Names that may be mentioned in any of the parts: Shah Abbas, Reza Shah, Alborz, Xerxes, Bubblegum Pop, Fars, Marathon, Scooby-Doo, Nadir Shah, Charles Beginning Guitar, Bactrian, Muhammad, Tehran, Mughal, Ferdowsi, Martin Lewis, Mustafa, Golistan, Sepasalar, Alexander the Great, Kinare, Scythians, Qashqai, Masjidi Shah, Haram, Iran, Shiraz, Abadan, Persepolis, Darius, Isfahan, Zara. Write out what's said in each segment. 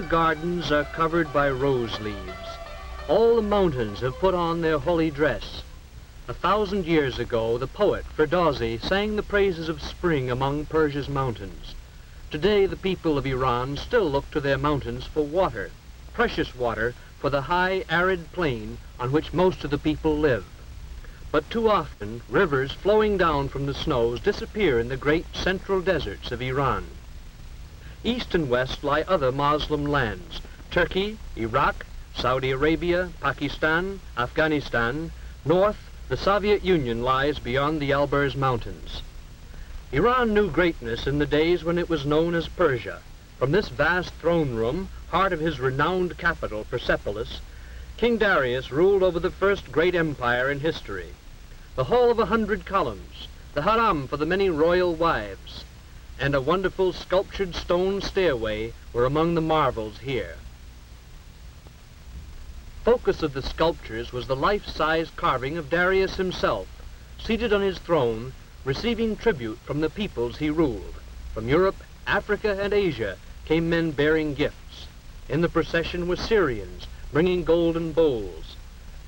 the gardens are covered by rose leaves. All the mountains have put on their holy dress. 1,000 years ago, the poet Ferdowsi sang the praises of spring among Persia's mountains. Today, the people of Iran still look to their mountains for water, precious water for the high, arid plain on which most of the people live. But too often, rivers flowing down from the snows disappear in the great central deserts of Iran. East and west lie other Moslem lands: Turkey, Iraq, Saudi Arabia, Pakistan, Afghanistan. North, the Soviet Union lies beyond the Alborz Mountains. Iran knew greatness in the days when it was known as Persia. From this vast throne room, heart of his renowned capital, Persepolis, King Darius ruled over the first great empire in history. The Hall of 100 Columns, the Haram for the many royal wives, and a wonderful sculptured stone stairway were among the marvels here. Focus of the sculptures was the life-size carving of Darius himself, seated on his throne, receiving tribute from the peoples he ruled. From Europe, Africa, and Asia came men bearing gifts. In the procession were Syrians, bringing golden bowls,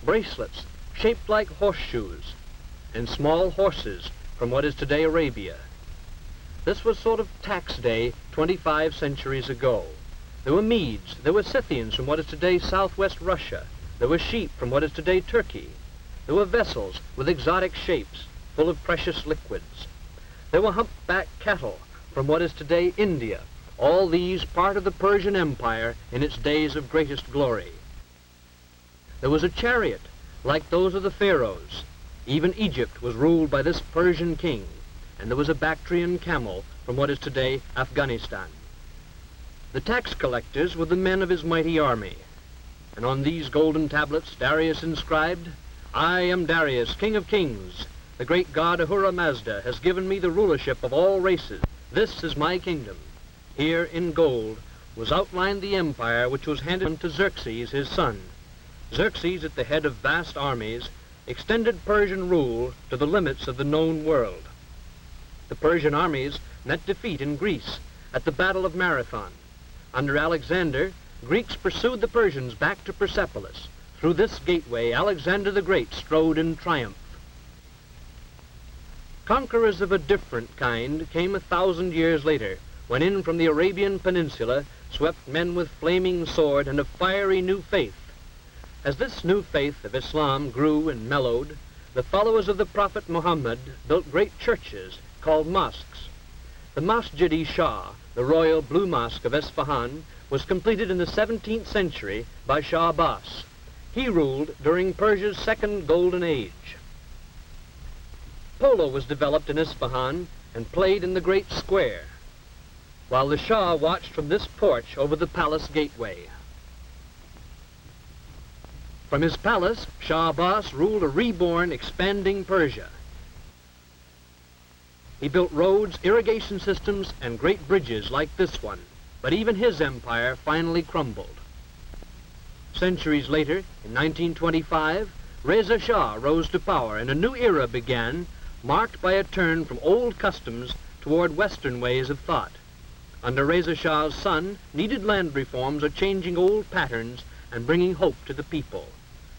bracelets shaped like horseshoes, and small horses from what is today Arabia. This was sort of tax day 25 centuries ago. There were Medes, there were Scythians from what is today southwest Russia, there were sheep from what is today Turkey, there were vessels with exotic shapes full of precious liquids, there were humpbacked cattle from what is today India, all these part of the Persian Empire in its days of greatest glory. There was a chariot like those of the pharaohs. Even Egypt was ruled by this Persian king. And there was a Bactrian camel from what is today Afghanistan. The tax collectors were the men of his mighty army, and on these golden tablets Darius inscribed, "I am Darius, king of kings. The great god Ahura Mazda has given me the rulership of all races. This is my kingdom." Here in gold was outlined the empire which was handed to Xerxes, his son. Xerxes, at the head of vast armies, extended Persian rule to the limits of the known world. The Persian armies met defeat in Greece at the Battle of Marathon. Under Alexander, Greeks pursued the Persians back to Persepolis. Through this gateway, Alexander the Great strode in triumph. Conquerors of a different kind came 1,000 years later, when in from the Arabian Peninsula swept men with flaming sword and a fiery new faith. As this new faith of Islam grew and mellowed, the followers of the Prophet Muhammad built great churches called mosques. The Masjidi Shah, the royal blue mosque of Isfahan, was completed in the 17th century by Shah Abbas. He ruled during Persia's second golden age. Polo was developed in Isfahan and played in the great square, while the Shah watched from this porch over the palace gateway. From his palace, Shah Abbas ruled a reborn, expanding Persia. He built roads, irrigation systems, and great bridges like this one. But even his empire finally crumbled. Centuries later, in 1925, Reza Shah rose to power and a new era began, marked by a turn from old customs toward Western ways of thought. Under Reza Shah's son, needed land reforms are changing old patterns and bringing hope to the people.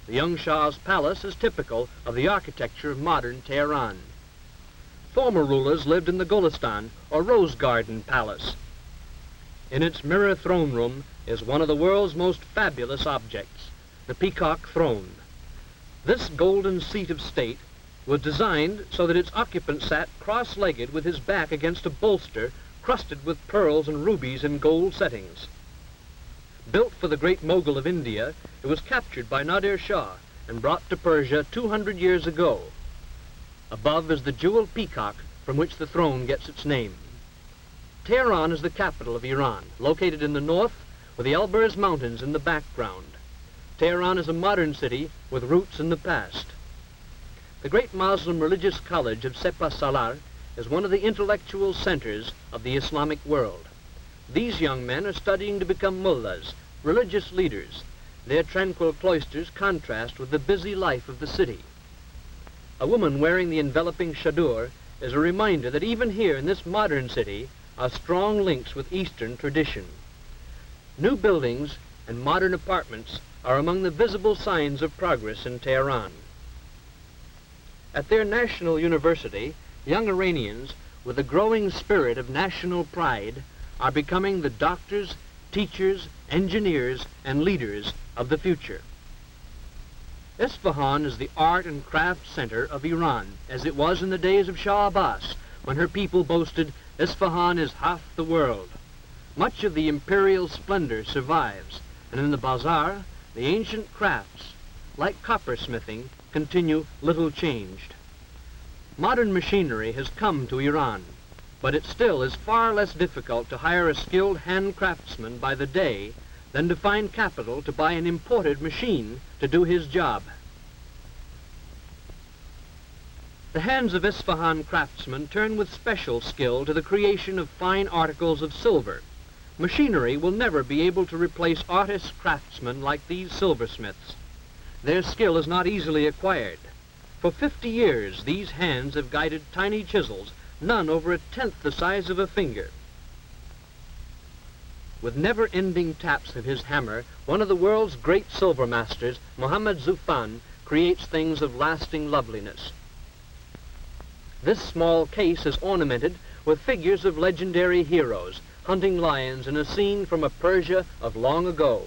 The young Shah's palace is typical of the architecture of modern Tehran. Former rulers lived in the Golistan, or Rose Garden Palace. In its mirror throne room is one of the world's most fabulous objects, the Peacock Throne. This golden seat of state was designed so that its occupant sat cross-legged with his back against a bolster crusted with pearls and rubies in gold settings. Built for the great Mughal of India, it was captured by Nadir Shah and brought to Persia 200 years ago. Above is the jeweled peacock from which the throne gets its name. Tehran is the capital of Iran, located in the north with the Alborz Mountains in the background. Tehran is a modern city with roots in the past. The great Muslim religious college of Sepasalar is one of the intellectual centers of the Islamic world. These young men are studying to become mullahs, religious leaders. Their tranquil cloisters contrast with the busy life of the city. A woman wearing the enveloping chador is a reminder that even here in this modern city are strong links with Eastern tradition. New buildings and modern apartments are among the visible signs of progress in Tehran. At their national university, young Iranians, with a growing spirit of national pride, are becoming the doctors, teachers, engineers, and leaders of the future. Isfahan is the art and craft center of Iran, as it was in the days of Shah Abbas, when her people boasted, "Isfahan is half the world." Much of the imperial splendor survives, and in the bazaar, the ancient crafts, like coppersmithing, continue little changed. Modern machinery has come to Iran, but it still is far less difficult to hire a skilled hand craftsman by the day than to find capital to buy an imported machine to do his job. The hands of Isfahan craftsmen turn with special skill to the creation of fine articles of silver. Machinery will never be able to replace artist craftsmen like these silversmiths. Their skill is not easily acquired. For 50 years, these hands have guided tiny chisels, none over a tenth the size of a finger. With never-ending taps of his hammer, one of the world's great silver masters, Mohammed Zufan, creates things of lasting loveliness. This small case is ornamented with figures of legendary heroes, hunting lions in a scene from a Persia of long ago.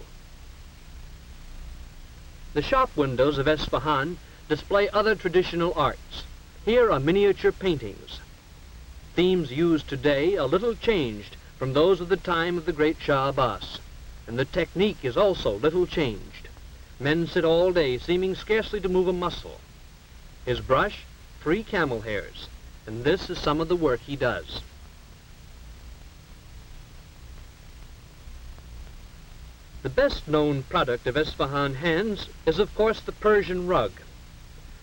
The shop windows of Isfahan display other traditional arts. Here are miniature paintings. Themes used today are little changed from those of the time of the great Shah Abbas, and the technique is also little changed. Men sit all day, seeming scarcely to move a muscle. His brush, 3 camel hairs, and this is some of the work he does. The best-known product of Isfahan hands is, of course, the Persian rug.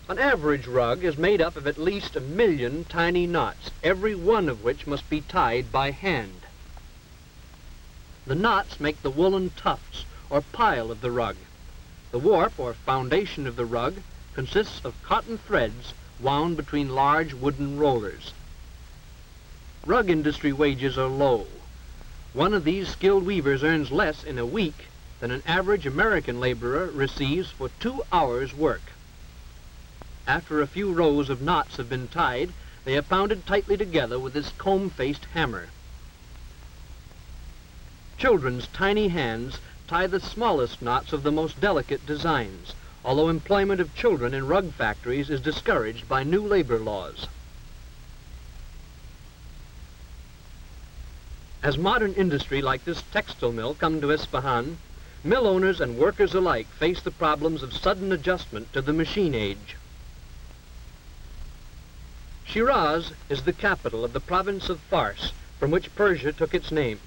An average rug is made up of at least 1 million tiny knots, every one of which must be tied by hand. The knots make the woolen tufts, or pile, of the rug. The warp, or foundation, of the rug consists of cotton threads wound between large wooden rollers. Rug industry wages are low. One of these skilled weavers earns less in a week than an average American laborer receives for 2 hours' work. After a few rows of knots have been tied, they are pounded tightly together with this comb-faced hammer. Children's tiny hands tie the smallest knots of the most delicate designs, although employment of children in rug factories is discouraged by new labor laws. As modern industry like this textile mill come to Isfahan, mill owners and workers alike face the problems of sudden adjustment to the machine age. Shiraz is the capital of the province of Fars, from which Persia took its name.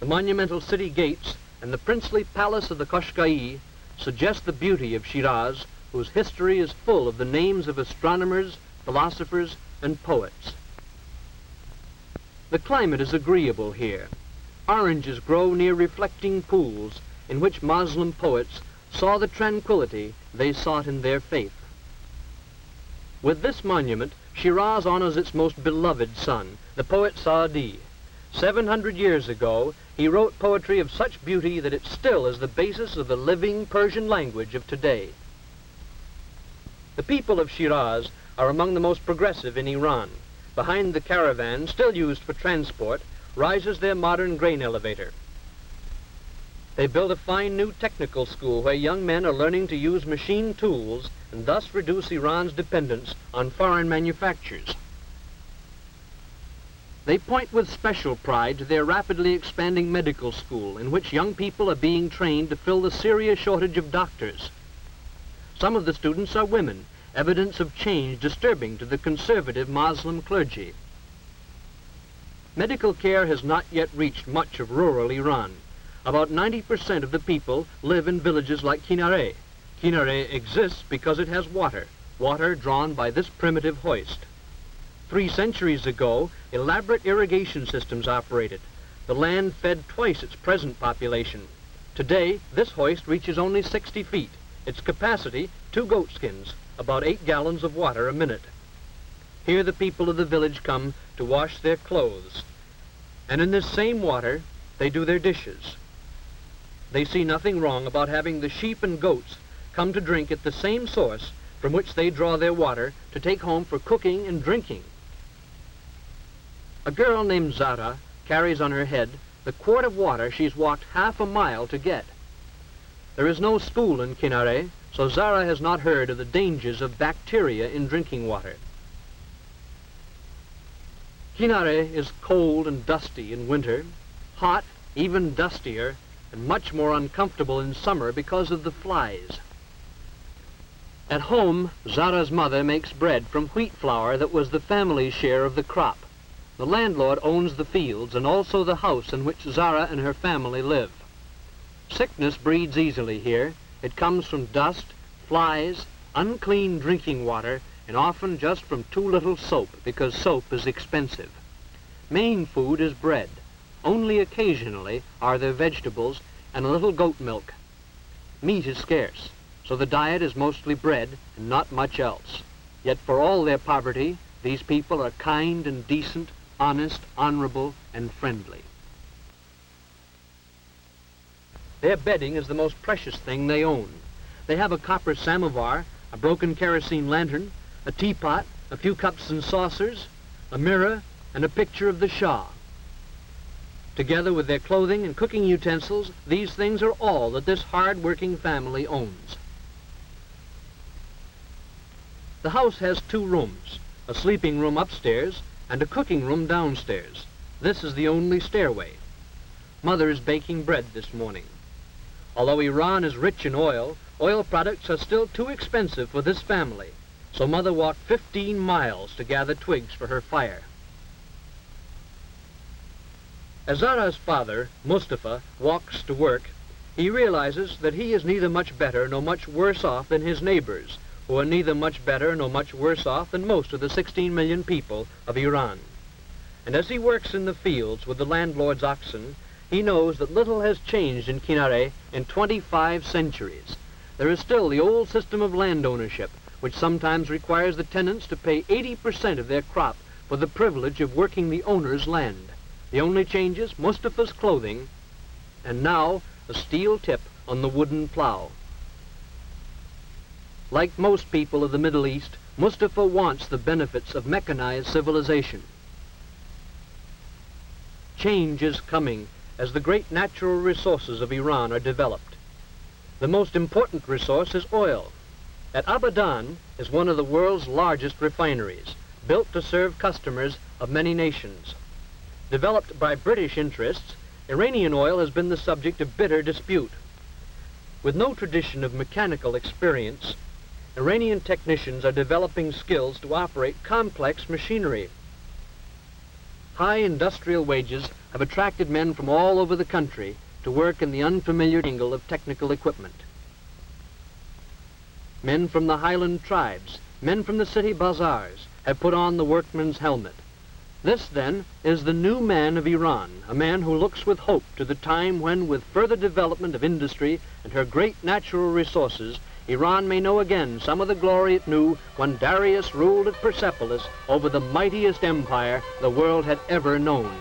The monumental city gates and the princely palace of the Qashqai suggest the beauty of Shiraz, whose history is full of the names of astronomers, philosophers, and poets. The climate is agreeable here. Oranges grow near reflecting pools in which Moslem poets saw the tranquility they sought in their faith. With this monument, Shiraz honors its most beloved son, the poet Saadi. 700 years ago, he wrote poetry of such beauty that it still is the basis of the living Persian language of today. The people of Shiraz are among the most progressive in Iran. Behind the caravan, still used for transport, rises their modern grain elevator. They built a fine new technical school where young men are learning to use machine tools and thus reduce Iran's dependence on foreign manufactures. They point with special pride to their rapidly expanding medical school, in which young people are being trained to fill the serious shortage of doctors. Some of the students are women, evidence of change disturbing to the conservative Moslem clergy. Medical care has not yet reached much of rural Iran. About 90% of the people live in villages like Kinare. Kinare exists because it has water drawn by this primitive hoist. 3 centuries ago, elaborate irrigation systems operated. The land fed twice its present population. Today, this hoist reaches only 60 feet. Its capacity, 2 goatskins, about 8 gallons of water a minute. Here the people of the village come to wash their clothes, and in this same water, they do their dishes. They see nothing wrong about having the sheep and goats come to drink at the same source from which they draw their water to take home for cooking and drinking. A girl named Zara carries on her head the quart of water she's walked half a mile to get. There is no school in Kinare, so Zara has not heard of the dangers of bacteria in drinking water. Kinare is cold and dusty in winter, hot, even dustier, and much more uncomfortable in summer because of the flies. At home, Zara's mother makes bread from wheat flour that was the family's share of the crop. The landlord owns the fields and also the house in which Zara and her family live. Sickness breeds easily here. It comes from dust, flies, unclean drinking water, and often just from too little soap, because soap is expensive. Main food is bread. Only occasionally are there vegetables and a little goat milk. Meat is scarce, so the diet is mostly bread and not much else. Yet for all their poverty, these people are kind and decent, honest, honorable, and friendly. Their bedding is the most precious thing they own. They have a copper samovar, a broken kerosene lantern, a teapot, a few cups and saucers, a mirror, and a picture of the Shah. Together with their clothing and cooking utensils, these things are all that this hard-working family owns. The house has two rooms, a sleeping room upstairs and a cooking room downstairs. This is the only stairway. Mother is baking bread this morning. Although Iran is rich in oil products are still too expensive for this family, so Mother walked 15 miles to gather twigs for her fire. As Zara's father, Mustafa, walks to work, he realizes that he is neither much better nor much worse off than his neighbors, who are neither much better nor much worse off than most of the 16 million people of Iran. And as he works in the fields with the landlord's oxen, he knows that little has changed in Kinare in 25 centuries. There is still the old system of land ownership, which sometimes requires the tenants to pay 80% of their crop for the privilege of working the owner's land. The only changes, Mustafa's clothing, and now a steel tip on the wooden plow. Like most people of the Middle East, Mustafa wants the benefits of mechanized civilization. Change is coming as the great natural resources of Iran are developed. The most important resource is oil. At Abadan is one of the world's largest refineries, built to serve customers of many nations. Developed by British interests, Iranian oil has been the subject of bitter dispute. With no tradition of mechanical experience, Iranian technicians are developing skills to operate complex machinery. High industrial wages have attracted men from all over the country to work in the unfamiliar angle of technical equipment. Men from the highland tribes, men from the city bazaars, have put on the workman's helmet. This, then, is the new man of Iran, a man who looks with hope to the time when, with further development of industry and her great natural resources, Iran may know again some of the glory it knew when Darius ruled at Persepolis over the mightiest empire the world had ever known.